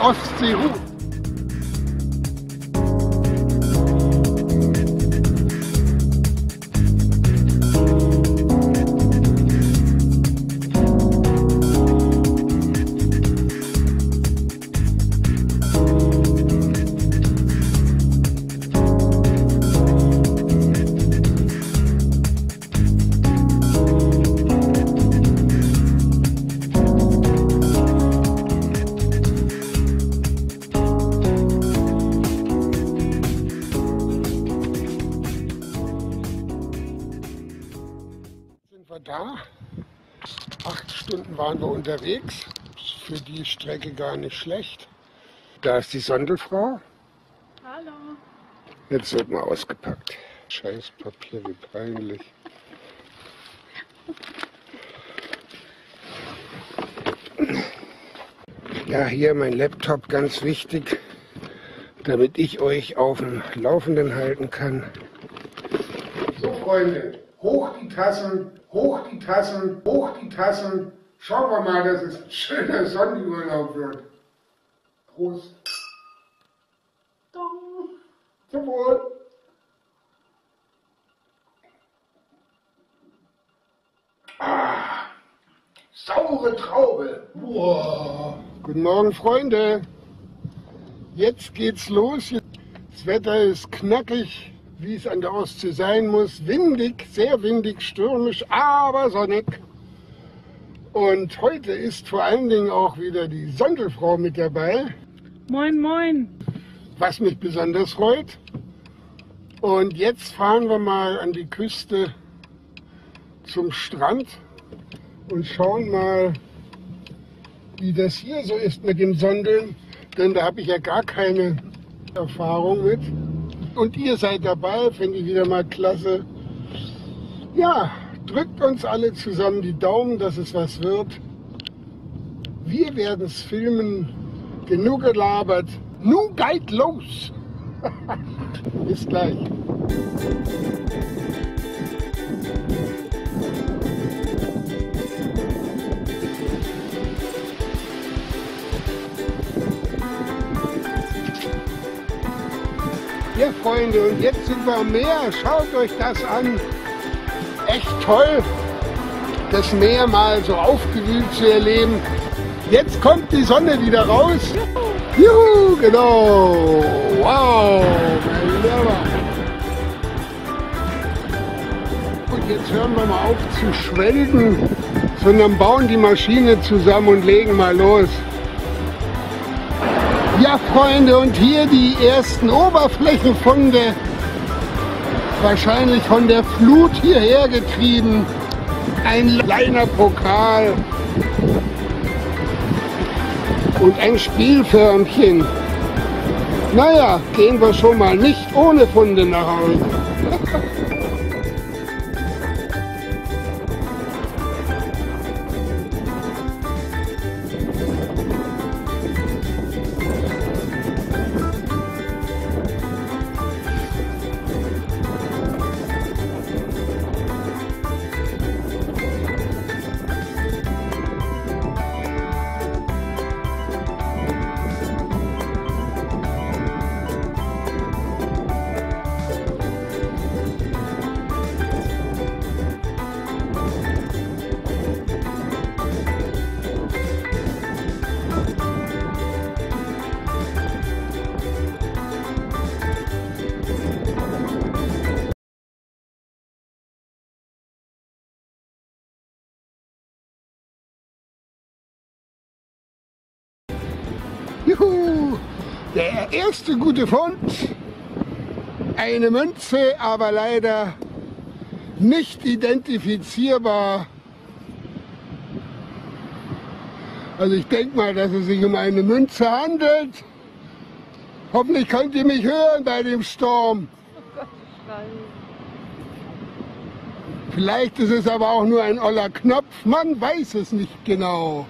Ostsee ruht. Da. 8 Stunden waren wir unterwegs, für die Strecke gar nicht schlecht. Da ist die Sondelfrau. Hallo. Jetzt wird mal ausgepackt. Scheiß Papier, wie peinlich. Ja, hier mein Laptop, ganz wichtig, damit ich euch auf dem Laufenden halten kann. So Freunde, hoch die Tassen. Hoch die Tassen, hoch die Tassen. Schauen wir mal, dass es ein schöner Sonnenurlaub wird. Prost. Zum Wohl. Ah, saure Traube. Wow. Guten Morgen, Freunde. Jetzt geht's los. Das Wetter ist knackig, wie es an der Ostsee sein muss, windig, sehr windig, stürmisch, aber sonnig. Und heute ist vor allen Dingen auch wieder die Sondelfrau mit dabei. Moin, moin. Was mich besonders freut. Und jetzt fahren wir mal an die Küste zum Strand und schauen mal, wie das hier so ist mit dem Sondeln, denn da habe ich ja gar keine Erfahrung mit. Und ihr seid dabei, finde ich wieder mal klasse. Ja, drückt uns alle zusammen die Daumen, dass es was wird. Wir werden es filmen. Genug gelabert. Nun geht los! Bis gleich. Ja, Freunde, und jetzt sind wir am Meer. Schaut euch das an. Echt toll, das Meer mal so aufgewühlt zu erleben. Jetzt kommt die Sonne wieder raus. Juhu, genau. Wow. Und jetzt hören wir mal auf zu schwelgen, sondern bauen die Maschine zusammen und legen mal los. Ja, Freunde, und hier die ersten Oberflächen von der, wahrscheinlich von der Flut hierher getrieben. Ein kleiner Pokal und ein Spielförmchen. Naja, gehen wir schon mal nicht ohne Funde nach Hause. Juhu, der erste gute Fund, eine Münze, aber leider nicht identifizierbar. Also ich denke mal, dass es sich um eine Münze handelt. Hoffentlich könnt ihr mich hören bei dem Sturm. Vielleicht ist es aber auch nur ein oller Knopf, man weiß es nicht genau.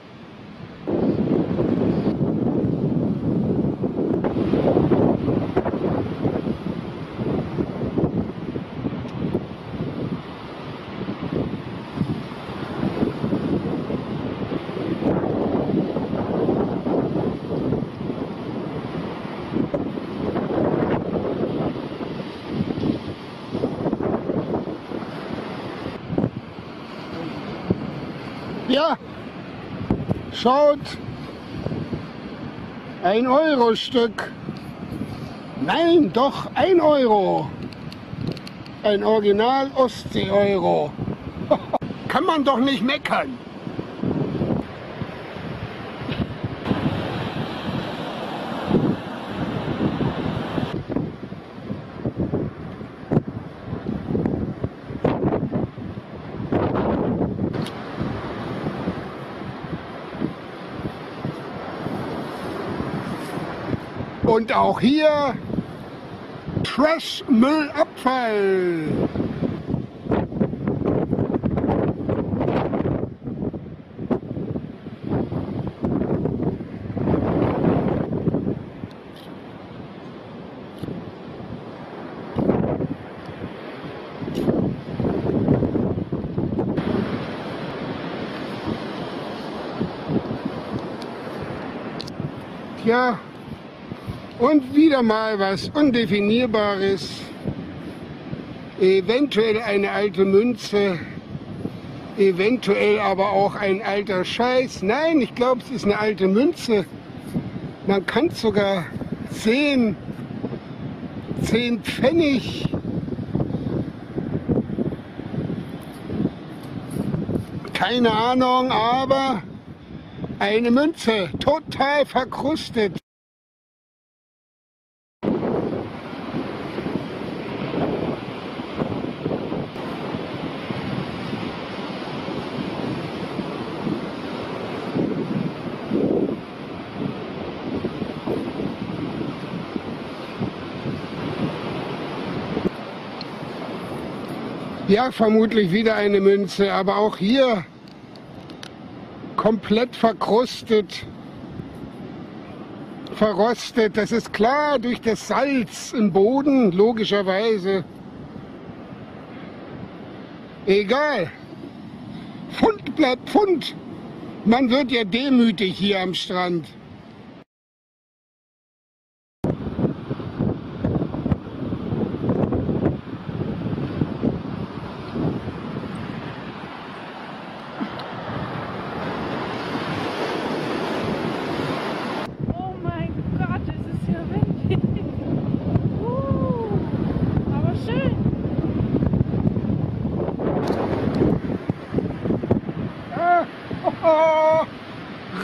Ja, schaut, ein Euro-Stück. Nein, doch, 1 Euro. Ein Original Ostsee-Euro. Kann man doch nicht meckern. Und auch hier Trash, Müll, Abfall. Tja. Und wieder mal was Undefinierbares, eventuell eine alte Münze, eventuell aber auch ein alter Scheiß. Nein, ich glaube, es ist eine alte Münze. Man kann es sogar sehen, 10 Pfennig. Keine Ahnung, aber eine Münze, total verkrustet. Ja, vermutlich wieder eine Münze, aber auch hier komplett verkrustet, verrostet. Das ist klar durch das Salz im Boden, logischerweise. Egal, Pfund bleibt Pfund. Man wird ja demütig hier am Strand.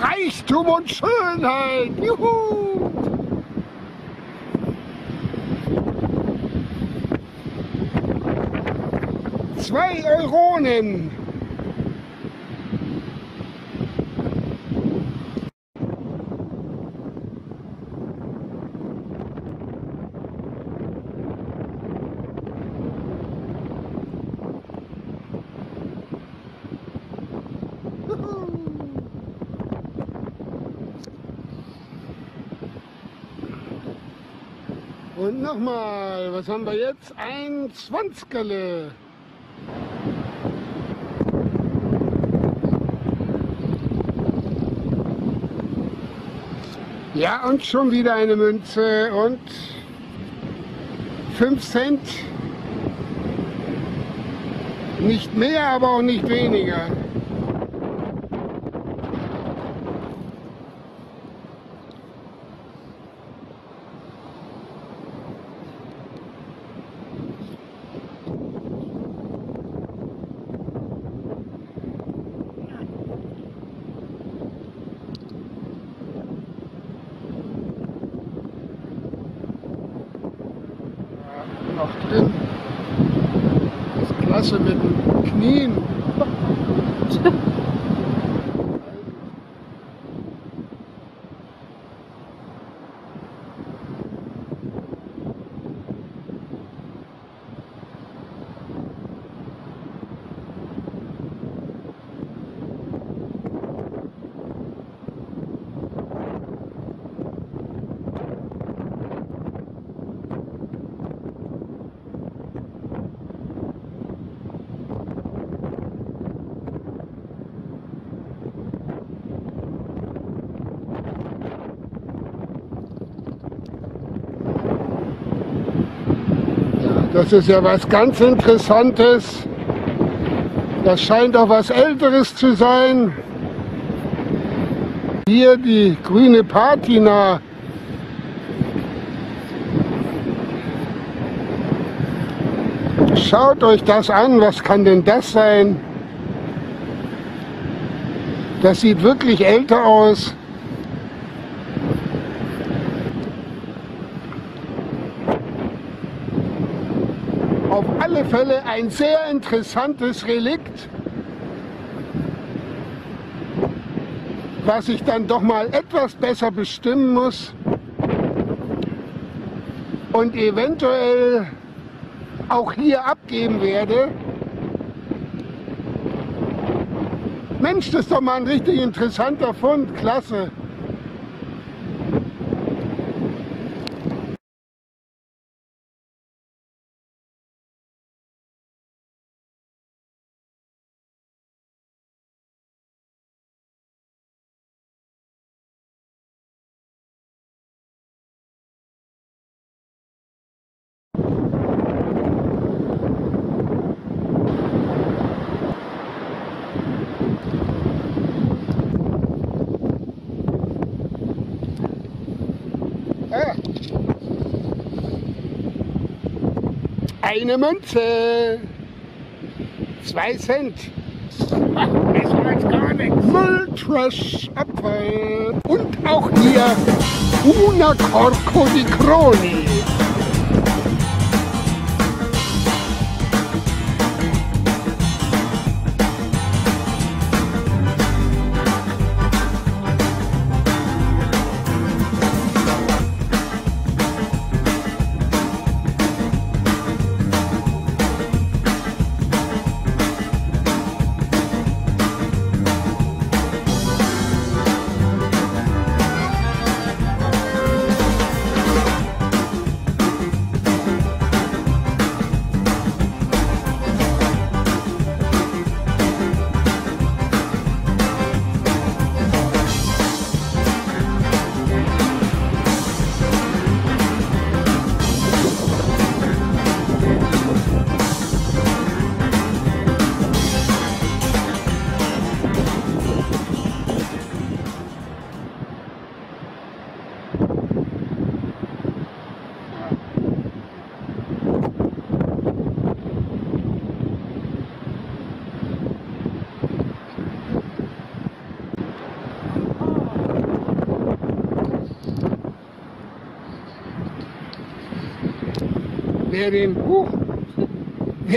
Reichtum und Schönheit! Juhu! Zwei Euronen! Und nochmal, was haben wir jetzt? Ein 20erle. Ja, und schon wieder eine Münze und 5 Cent. Nicht mehr, aber auch nicht weniger. Noch drin. Das ist klasse mit den Knien. Das ist ja was ganz Interessantes. Das scheint doch was Älteres zu sein. Hier die grüne Patina. Schaut euch das an, was kann denn das sein? Das sieht wirklich älter aus. Auf alle Fälle ein sehr interessantes Relikt, was ich dann doch mal etwas besser bestimmen muss und eventuell auch hier abgeben werde. Mensch, das ist doch mal ein richtig interessanter Fund, klasse! Eine Münze, 2 Cent, besser als gar nichts. Müll, Trash, Abfall und auch hier una corco di croni.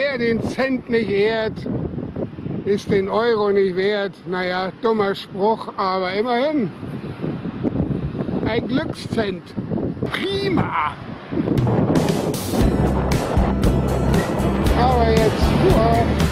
Wer den Cent nicht ehrt, ist den Euro nicht wert. Naja, dummer Spruch, aber immerhin. Ein Glückszent. Prima! Aber jetzt...